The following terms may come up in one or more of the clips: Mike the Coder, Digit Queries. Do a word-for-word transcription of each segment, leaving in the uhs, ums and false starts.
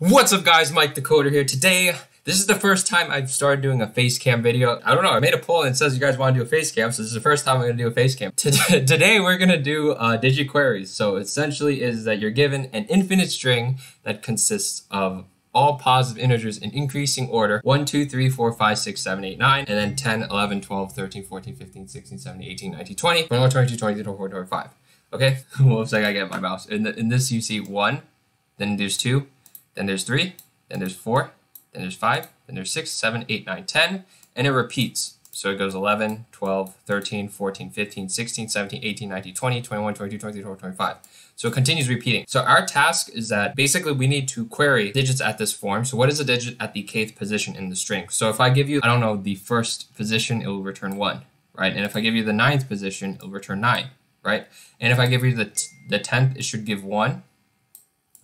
What's up guys, Mike the Coder here. Today, this is the first time I've started doing a face cam video. I don't know, I made a poll and it says you guys want to do a face cam, so this is the first time I'm gonna do a face cam. Today, today we're gonna do uh, Digit Queries. So essentially is that you're given an infinite string that consists of all positive integers in increasing order, one, two, three, four, five, six, seven, eight, nine, and then ten, eleven, twelve, thirteen, fourteen, fifteen, sixteen, seventeen, eighteen, nineteen, twenty, twenty-one, twenty-two, twenty-three, twenty-four, twenty-five. Okay, whoops, I gotta get my mouse. In, the, in this you see one, then there's two, then there's three, then there's four, then there's five, then there's six, seven, eight, nine, ten, and it repeats. So it goes eleven, twelve, thirteen, fourteen, fifteen, sixteen, seventeen, eighteen, nineteen, twenty, twenty-one, twenty-two, twenty-three, twenty-four, twenty-five. So it continues repeating. So our task is that basically we need to query digits at this form. So what is a digit at the kth position in the string? So if I give you, I don't know, the first position, it will return one, right? And if I give you the ninth position, it'll return nine, right? And if I give you the, the tenth, it should give one,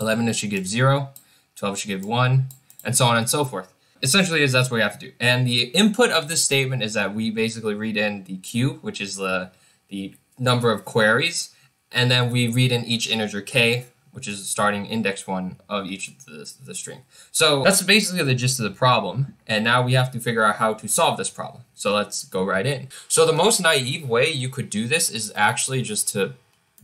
eleven, it should give zero, twelve, it should give one, and so on and so forth. Essentially is that's what we have to do. And the input of this statement is that we basically read in the Q, which is the, the number of queries, and then we read in each integer K, which is the starting index one of each of the, the string. So that's basically the gist of the problem. And now we have to figure out how to solve this problem. So let's go right in. So the most naive way you could do this is actually just to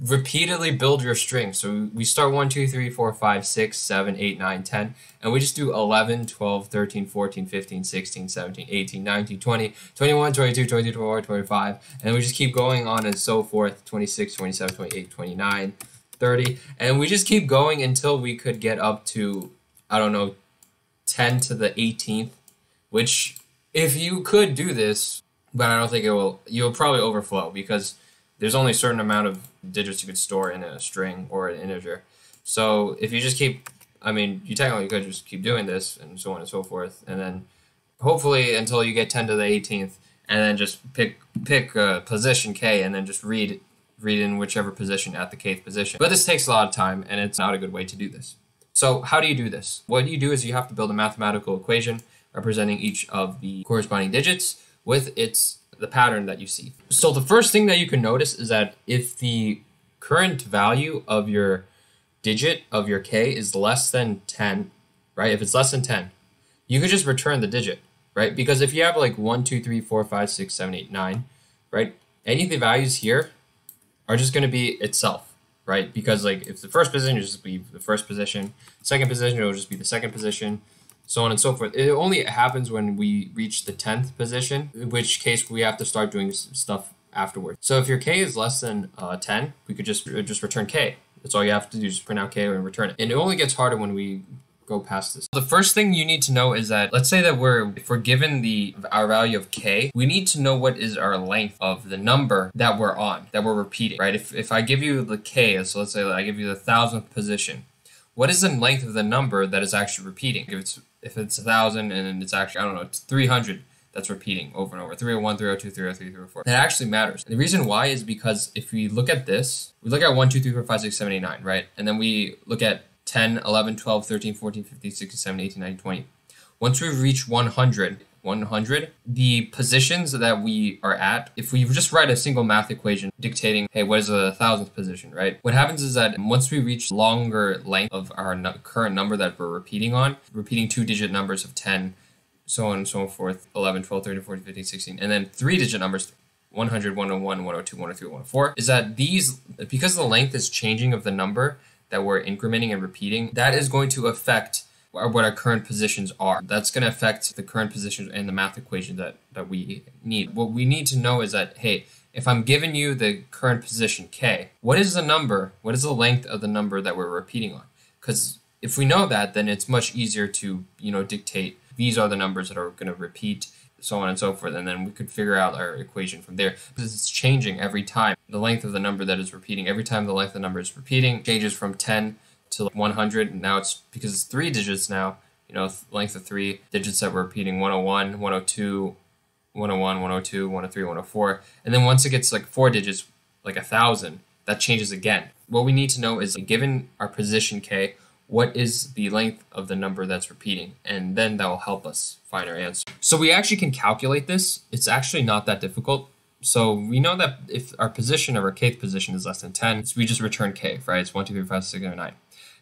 repeatedly build your string. So we start one, two, three, four, five, six, seven, eight, nine, ten, and we just do eleven, twelve, thirteen, fourteen, fifteen, sixteen, seventeen, eighteen, nineteen, twenty, twenty-one, twenty-two, twenty-three, twenty-four, twenty-five, and we just keep going on and so forth, twenty-six, twenty-seven, twenty-eight, twenty-nine, thirty, and we just keep going until we could get up to, I don't know, ten to the eighteenth, which if you could do this, but I don't think it will, you'll probably overflow because there's only a certain amount of digits you could store in a string or an integer. So if you just keep, I mean, you technically could just keep doing this and so on and so forth, and then hopefully until you get ten to the eighteenth, and then just pick pick uh, position K, and then just read read in whichever position at the kth position. But this takes a lot of time, and it's not a good way to do this. So how do you do this? What you do is you have to build a mathematical equation representing each of the corresponding digits with its the pattern that you see. So the first thing that you can notice is that if the current value of your digit of your K is less than ten, right? If it's less than ten, you could just return the digit, right? Because if you have like one, two, three, four, five, six, seven, eight, nine, right? Any of the values here are just going to be itself, right? Because like if the first position, it'll just be the first position, second position, it'll just be the second position, so on and so forth. It only happens when we reach the tenth position, in which case we have to start doing stuff afterwards. So if your K is less than uh, ten, we could just just return K. That's all you have to do, just print out K and return it. And it only gets harder when we go past this. The first thing you need to know is that, let's say that we're, if we're given the, our value of K, we need to know what is our length of the number that we're on, that we're repeating, right? If, if I give you the K, so let's say that I give you the thousandth position, what is the length of the number that is actually repeating? If it's If it's one thousand and it's actually, I don't know, it's three hundred that's repeating over and over. three oh one, three oh two, three oh three, three oh four. That actually matters. And the reason why is because if we look at this, we look at one, two, three, four, five, six, seven, eight, nine, right? And then we look at ten, eleven, twelve, thirteen, fourteen, fifteen, sixteen, seventeen, eighteen, nineteen, twenty. Once we reach one hundred, one hundred, the positions that we are at, if we just write a single math equation dictating, hey, what is the thousandth position, right? What happens is that once we reach longer length of our no current number that we're repeating on, repeating two-digit numbers of ten, so on and so forth, eleven, twelve, thirteen, fourteen, fifteen, sixteen, and then three-digit numbers, one hundred, one oh one, one oh two, one oh three, one oh four, is that these, because the length is changing of the number that we're incrementing and repeating, that is going to affect what our current positions are. That's going to affect the current positions and the math equation that, that we need. What we need to know is that, hey, if I'm giving you the current position K, what is the number, what is the length of the number that we're repeating on? Because if we know that, then it's much easier to, you know, dictate these are the numbers that are going to repeat, so on and so forth, and then we could figure out our equation from there. Because it's changing every time. The length of the number that is repeating, every time the length of the number is repeating, changes from ten to one hundred, and now it's, because it's three digits now, you know, length of three digits that we're repeating, one oh one, one oh two, one oh one, one oh two, one oh three, one oh four, and then once it gets like four digits, like a thousand, that changes again. What we need to know is, given our position K, what is the length of the number that's repeating, and then that will help us find our answer. So we actually can calculate this. It's actually not that difficult. So we know that if our position of our kth position is less than ten, so we just return K, right? It's one, two, three, four, five, six, seven, eight, nine.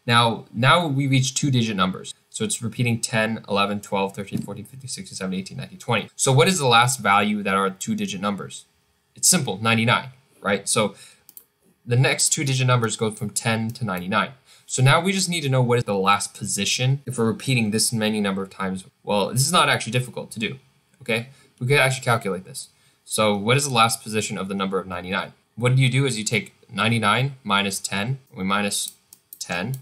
Now, now we reach two digit numbers. So it's repeating ten, eleven, twelve, thirteen, fourteen, fifteen, sixteen, seventeen, eighteen, nineteen, twenty. So what is the last value that are two digit numbers? It's simple, ninety-nine, right? So the next two digit numbers go from ten to ninety-nine. So now we just need to know what is the last position if we're repeating this many number of times. Well, this is not actually difficult to do, okay? We could actually calculate this. So what is the last position of the number of ninety-nine? What you do is you take ninety-nine minus ten, we minus ten,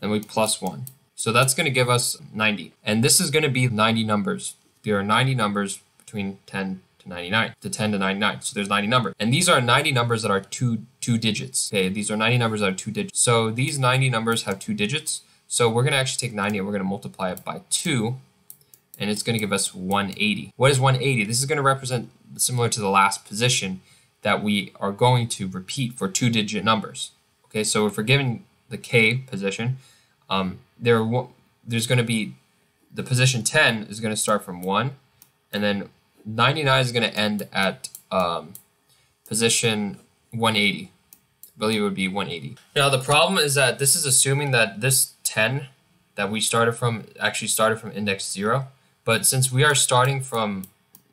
and we plus one. So that's gonna give us ninety. And this is gonna be ninety numbers. There are ninety numbers between ten to ninety-nine, to ten to ninety-nine. So there's ninety numbers. And these are ninety numbers that are two two digits. Okay, these are ninety numbers that are two digits. So these ninety numbers have two digits. So we're gonna actually take ninety and we're gonna multiply it by two, and it's gonna give us one hundred eighty. What is one hundred eighty? This is gonna represent similar to the last position that we are going to repeat for two digit numbers. Okay, so if we're given the K position, um, there, there's gonna be, the position ten is gonna start from one, and then ninety-nine is gonna end at um, position one hundred eighty. I believe it would be one hundred eighty. Now the problem is that this is assuming that this ten that we started from actually started from index zero, but since we are starting from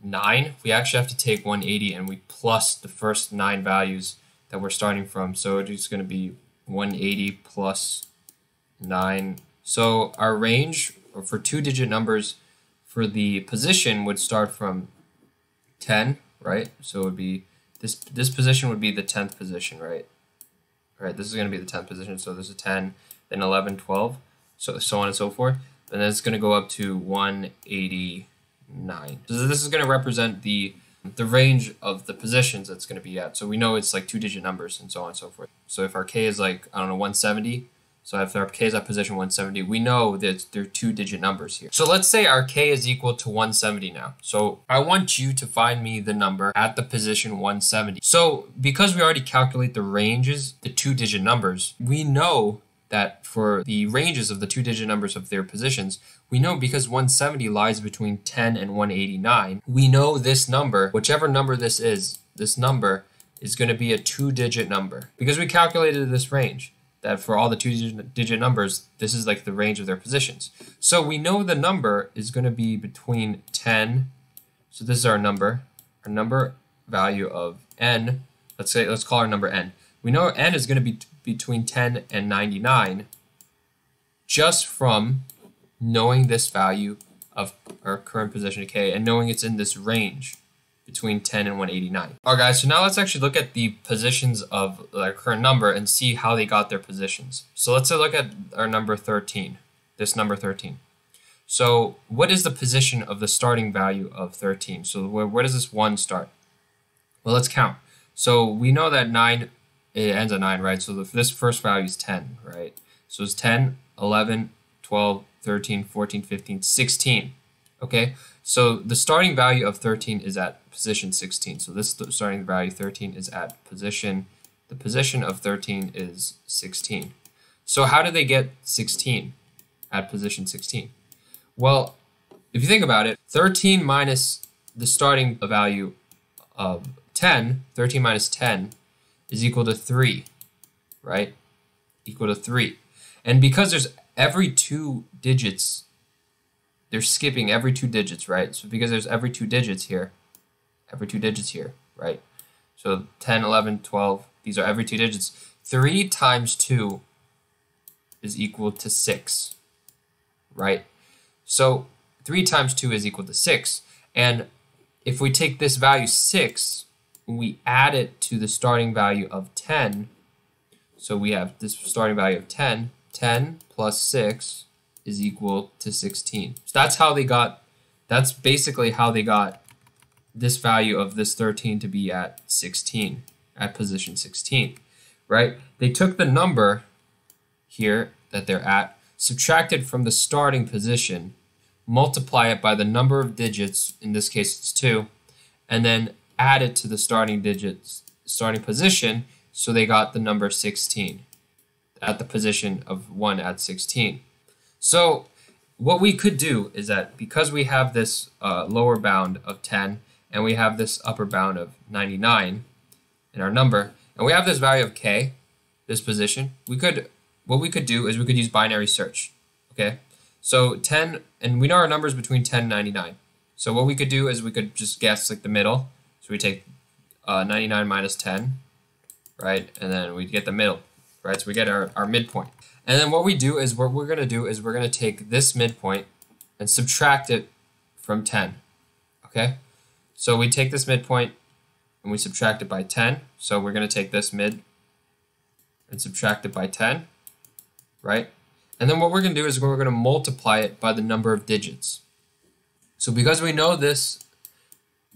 nine, we actually have to take one hundred eighty and we plus the first nine values that we're starting from. So it's gonna be one hundred eighty plus nine. So our range for two digit numbers for the position would start from ten, right? So it would be this this position would be the tenth position, right? All right, this is gonna be the tenth position. So there's a ten, then eleven, twelve, so so on and so forth. And then it's gonna go up to one hundred eighty-nine. So this is going to represent the the range of the positions that's going to be at. So we know it's like two digit numbers and so on and so forth. So if our K is like, I don't know, one hundred seventy, so if our K is at position one hundred seventy, we know that there are two digit numbers here. So let's say our K is equal to one hundred seventy now. So I want you to find me the number at the position one hundred seventy. So because we already calculate the ranges, the two digit numbers, we know that for the ranges of the two digit numbers of their positions, we know because one hundred seventy lies between ten and one hundred eighty-nine, we know this number, whichever number this is, this number is going to be a two digit number. Because we calculated this range, that for all the two digit numbers, this is like the range of their positions. So we know the number is going to be between ten, so this is our number, our number value of n, let's say, let's call our number n. We know n is going to be between ten and ninety-nine just from knowing this value of our current position of K and knowing it's in this range between ten and one hundred eighty-nine. All right, guys, so now let's actually look at the positions of our current number and see how they got their positions. So let's look at our number thirteen, this number thirteen. So what is the position of the starting value of thirteen? So where, where does this one start? Well, let's count. So we know that nine, it ends at nine, right? So the, this first value is ten, right? So it's ten, eleven, twelve, thirteen, fourteen, fifteen, sixteen, okay? So the starting value of thirteen is at position sixteen. So this starting value thirteen is at position, the position of thirteen is sixteen. So how do they get sixteen at position sixteen? Well, if you think about it, thirteen minus the starting value of ten, thirteen minus ten, is equal to three, right? Equal to three. And because there's every two digits, they're skipping every two digits, right? So because there's every two digits here, every two digits here, right? So ten, eleven, twelve, these are every two digits. three times two is equal to six, right? So three times two is equal to six. And if we take this value six, we add it to the starting value of ten. So we have this starting value of ten. ten plus six is equal to sixteen. So that's how they got, that's basically how they got this value of this thirteen to be at sixteen, at position sixteen, right? They took the number here that they're at, subtracted from the starting position, multiply it by the number of digits, in this case it's two, and then add it to the starting digits, starting position, so they got the number sixteen at the position of one at sixteen. So what we could do is that because we have this uh, lower bound of ten and we have this upper bound of ninety-nine in our number, and we have this value of K, this position, we could what we could do is we could use binary search. Okay, so ten, and we know our numbers between ten and ninety-nine. So what we could do is we could just guess like the middle. So we take uh, ninety-nine minus ten, right? And then we get the middle, right? So we get our, our midpoint. And then what we do is what we're gonna do is we're gonna take this midpoint and subtract it from ten, okay? So we take this midpoint and we subtract it by ten. So we're gonna take this mid and subtract it by ten, right? And then what we're gonna do is we're gonna multiply it by the number of digits. So because we know this,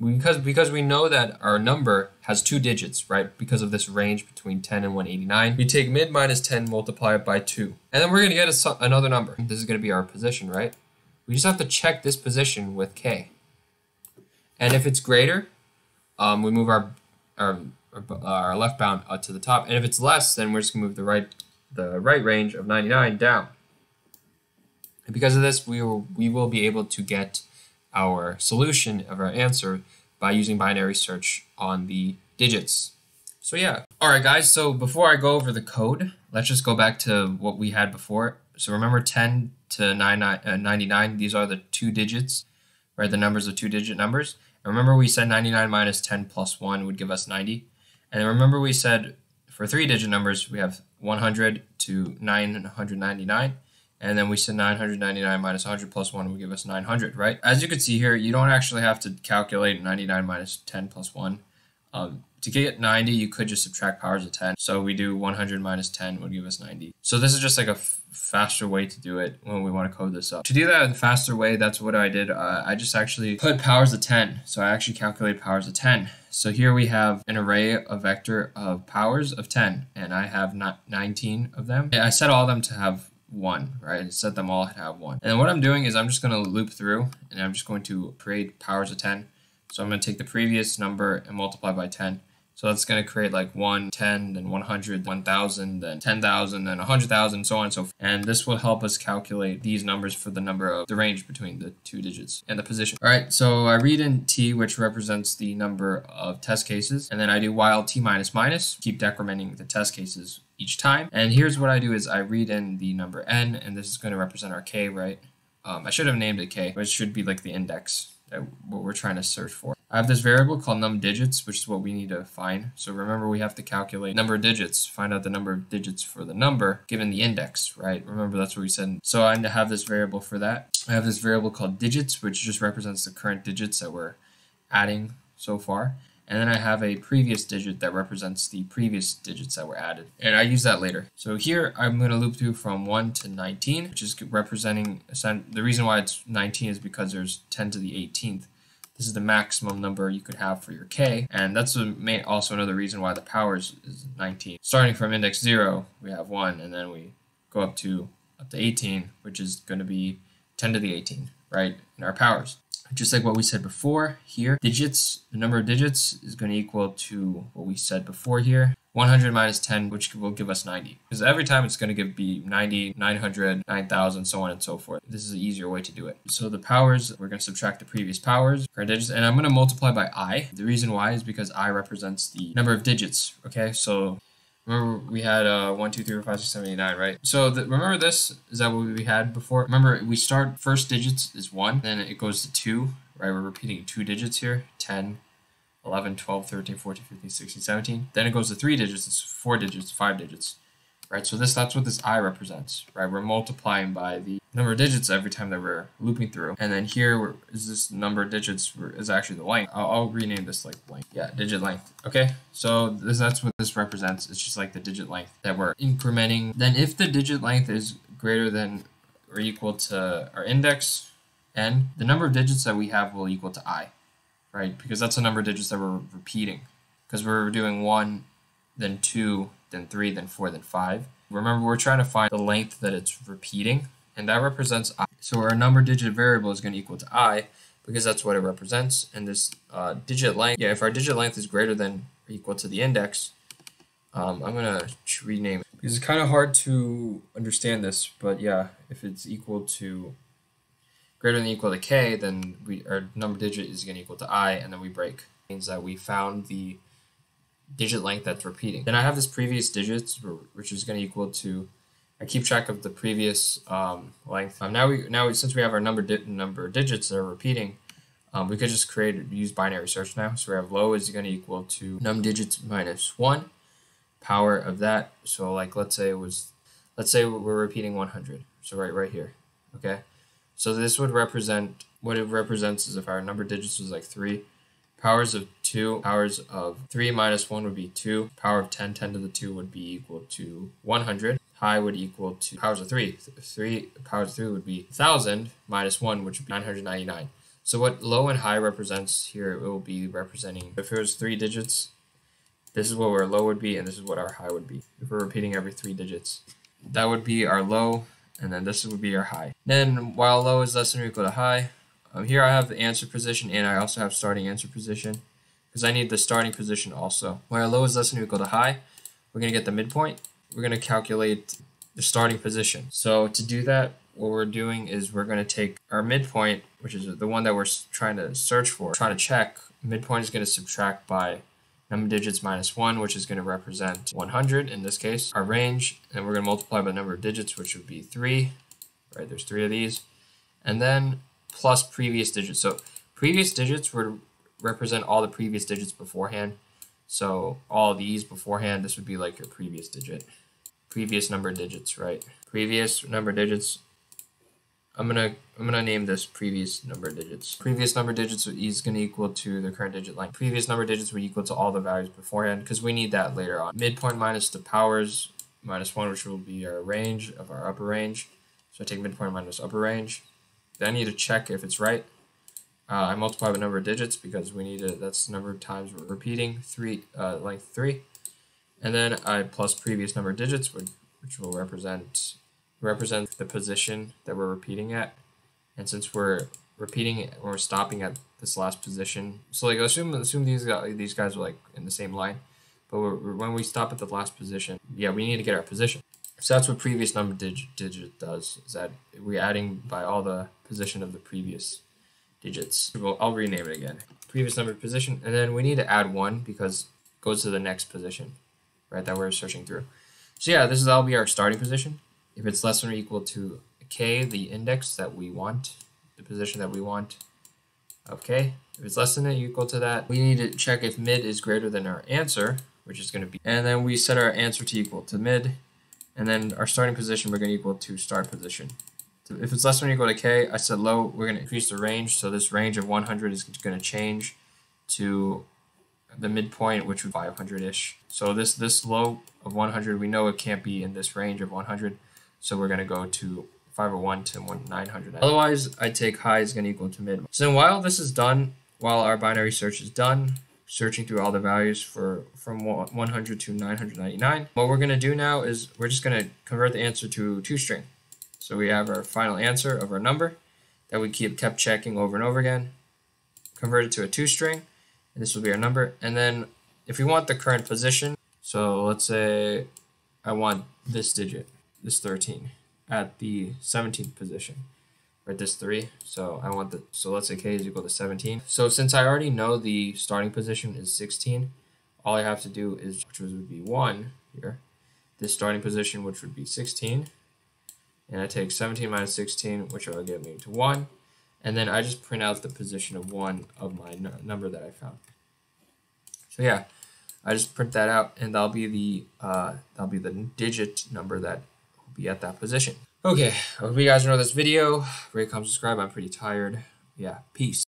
because, because we know that our number has two digits, right? Because of this range between ten and one eighty-nine, we take mid minus ten, multiply it by two. And then we're gonna get a, another number. This is gonna be our position, right? We just have to check this position with K. And if it's greater, um, we move our, our, our left bound uh, to the top. And if it's less, then we're just gonna move the right, the right range of ninety-nine down. And because of this, we will, we will be able to get our solution of our answer by using binary search on the digits. So yeah. All right, guys. So before I go over the code, let's just go back to what we had before. So remember ten to ninety-nine, these are the two digits, right? The numbers are two digit numbers. And remember we said ninety-nine minus ten plus one would give us ninety. And then remember we said for three digit numbers, we have one hundred to nine hundred ninety-nine. And then we said nine hundred ninety-nine minus one hundred plus one would give us nine hundred, right? As you can see here, you don't actually have to calculate ninety-nine minus ten plus one. Um, to get ninety, you could just subtract powers of ten. So we do one hundred minus ten would give us ninety. So this is just like a f faster way to do it when we want to code this up. To do that in a faster way, that's what I did. Uh, I just actually put powers of ten. So I actually calculated powers of ten. So here we have an array, a vector of powers of ten, and I have not nineteen of them. And I set all of them to have one, right? Set them all to have one. And what I'm doing is I'm just going to loop through and I'm just going to create powers of ten. So I'm going to take the previous number and multiply by ten. So that's going to create like one, ten, then one hundred, one thousand, then ten thousand, then one hundred thousand, so on and so forth. And this will help us calculate these numbers for the number of the range between the two digits and the position. All right, so I read in T, which represents the number of test cases. And then I do while T minus minus, keep decrementing the test cases each time. And here's what I do is I read in the number N, and this is going to represent our K, right? Um, I should have named it K, but it should be like the index that what we're trying to search for. I have this variable called num digits, which is what we need to find. So remember, we have to calculate number of digits, find out the number of digits for the number given the index, right? Remember, that's what we said. So I have this variable for that. I have this variable called digits, which just represents the current digits that we're adding so far. And then I have a previous digit that represents the previous digits that were added. And I use that later. So here I'm going to loop through from one to nineteen, which is representing, the reason why it's nineteen is because there's ten to the eighteenth. This is the maximum number you could have for your K. And that's also another reason why the powers is nineteen. Starting from index zero, we have one, and then we go up to up to eighteen, which is going to be ten to the eighteen, right, in our powers. Just like what we said before here, digits, the number of digits is going to equal to what we said before here, one hundred minus ten, which will give us ninety. Because every time it's going to give be ninety, nine hundred, nine thousand, so on and so forth. This is an easier way to do it. So the powers, we're going to subtract the previous powers, current digits, and I'm going to multiply by I. The reason why is because I represents the number of digits, okay? So remember we had uh, one, two, three, four, five, six, seven, eight, nine, right? So the, remember this, is that what we had before? Remember, we start first digits is one, then it goes to two, right? We're repeating two digits here, ten, eleven, twelve, thirteen, fourteen, fifteen, sixteen, seventeen. Then it goes to three digits, it's four digits, five digits, right? So this, that's what this I represents, right? We're multiplying by the number of digits every time that we're looping through. And then here is this number of digits is actually the length. I'll, I'll rename this like length. Yeah, digit length. Okay, so this, that's what this represents. It's just like the digit length that we're incrementing. Then if the digit length is greater than or equal to our index N, the number of digits that we have will equal to I, right? Because that's the number of digits that we're repeating. Because we're doing one, then two, then three, then four, then five. Remember, we're trying to find the length that it's repeating, and that represents I. So our number digit variable is going to equal to I, because that's what it represents. And this uh, digit length, yeah, if our digit length is greater than or equal to the index, um, I'm going to rename it. Because it's kind of hard to understand this, but yeah, if it's equal to, greater than or equal to K, then we, our number digit is going to equal to I, and then we break. It means that we found the digit length that's repeating. Then I have this previous digits, which is going to equal to I keep track of the previous um, length. Um, now we now since we have our number di number of digits that are repeating, um, we could just create use binary search now. So we have low is going to equal to num digits minus one, power of that. So like let's say it was, let's say we're repeating one hundred. So right right here, okay. So this would represent, what it represents is if our number of digits was like three, powers of two, powers of three minus one would be two, power of ten, ten to the two would be equal to one hundred, high would equal to powers of three, three powers of three would be one thousand minus one, which would be nine hundred ninety-nine. So what low and high represents here, it will be representing, if it was three digits, this is what our low would be, and this is what our high would be. If we're repeating every three digits, that would be our low, and then this would be our high. Then while low is less than or equal to high, um, here I have the answer position, and I also have starting answer position, because I need the starting position also. While low is less than or equal to high, we're going to get the midpoint. We're going to calculate the starting position. So to do that, what we're doing is we're going to take our midpoint, which is the one that we're trying to search for, trying to check. Midpoint is going to subtract by number of digits minus one, which is going to represent one hundred in this case, our range, and we're going to multiply by the number of digits, which would be three, right? There's three of these, and then plus previous digits. So previous digits would represent all the previous digits beforehand. So all these beforehand, this would be like your previous digit, previous number of digits, right? Previous number of digits. I'm gonna I'm gonna name this previous number of digits. Previous number of digits is gonna equal to the current digit length. Previous number of digits would equal to all the values beforehand because we need that later on. Midpoint minus the powers minus one, which will be our range of our upper range. So I take midpoint minus upper range. Then I need to check if it's right. Uh, I multiply by number of digits because we need to. That's the number of times we're repeating three, uh, length three, and then I plus previous number of digits, which which will represent. represents the position that we're repeating at, and since we're repeating it, we're stopping at this last position. So like assume assume these guys these guys are like in the same line, but we're, when we stop at the last position, yeah, we need to get our position. So that's what previous number dig, digit does, is that we're adding by all the position of the previous digits. Well, I'll rename it again, previous number position, and then we need to add one because it goes to the next position, right, that we're searching through. So yeah, this is that'll be our starting position. If it's less than or equal to k, the index that we want, the position that we want of k. If it's less than or equal to that, we need to check if mid is greater than our answer, which is going to be, and then we set our answer to equal to mid, and then our starting position we're going to equal to start position. So if it's less than or equal to k, I said low, we're going to increase the range, so this range of one hundred is going to change to the midpoint, which would be five hundred-ish. So this, this low of one hundred, we know it can't be in this range of one hundred, so we're going to go to five oh one to nine hundred. Otherwise, I take high is going to equal to mid. So then while this is done, while our binary search is done, searching through all the values for from one hundred to nine hundred ninety-nine, what we're going to do now is we're just going to convert the answer to two string. So we have our final answer of our number that we keep kept checking over and over again, convert it to a two string, and this will be our number. And then if we want the current position, so let's say I want this digit, this thirteen, at the seventeenth position, right, this three, so I want the, so let's say k is equal to seventeen. So since I already know the starting position is sixteen, all I have to do is, which would be one here, this starting position, which would be sixteen, and I take seventeen minus sixteen, which will get me to one, and then I just print out the position of one of my number that I found. So yeah, I just print that out, and that'll be the, uh, that'll be the digit number that be at that position. Okay, I hope you guys enjoyed this video. Rate, comment, subscribe. I'm pretty tired. Yeah, peace.